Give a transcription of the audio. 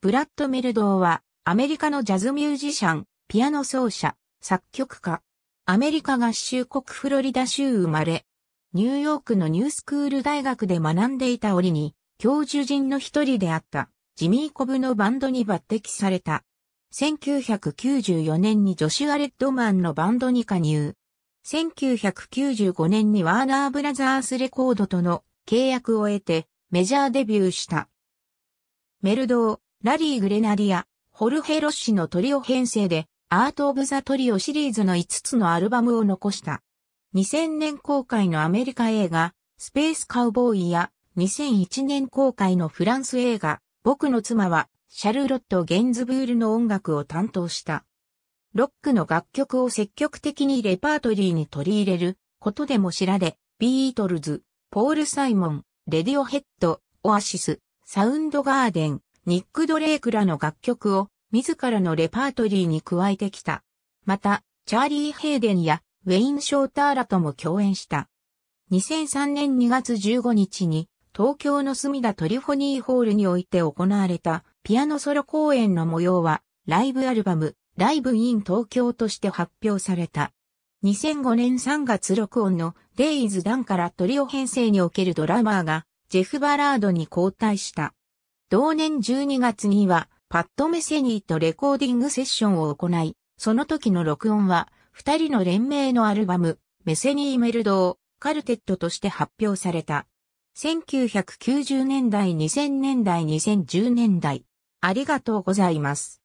ブラッド・メルドーはアメリカのジャズミュージシャン、ピアノ奏者、作曲家。アメリカ合衆国フロリダ州生まれ。ニューヨークのニュースクール大学で学んでいた折に、教授陣の一人であったジミー・コブのバンドに抜擢された。1994年にジョシュア・レッドマンのバンドに加入。1995年にワーナーブラザースレコードとの契約を得てメジャーデビューした。メルドー、ラリー・グレナディア、ホルヘ・ロッシのトリオ編成でアート・オブ・ザ・トリオシリーズの5つのアルバムを残した。2000年公開のアメリカ映画、スペース・カウボーイや2001年公開のフランス映画、僕の妻はシャルロット・ゲンズブールの音楽を担当した。ロックの楽曲を積極的にレパートリーに取り入れることでも知られ、ビートルズ、ポール・サイモン、レディオヘッド、オアシス、サウンドガーデン、ニック・ドレイクらの楽曲を自らのレパートリーに加えてきた。また、チャーリー・ヘイデンやウェイン・ショーターらとも共演した。2003年2月15日に東京のすみだトリフォニーホールにおいて行われたピアノソロ公演の模様はライブアルバムライブイン東京として発表された。2005年3月録音のデイズ・ダンからトリオ編成におけるドラマーがジェフ・バラードに交代した。同年12月には、パット・メセニーとレコーディングセッションを行い、その時の録音は、二人の連名のアルバム、メセニー・メルドー・カルテットとして発表された。1990年代、2000年代、2010年代。ありがとうございます。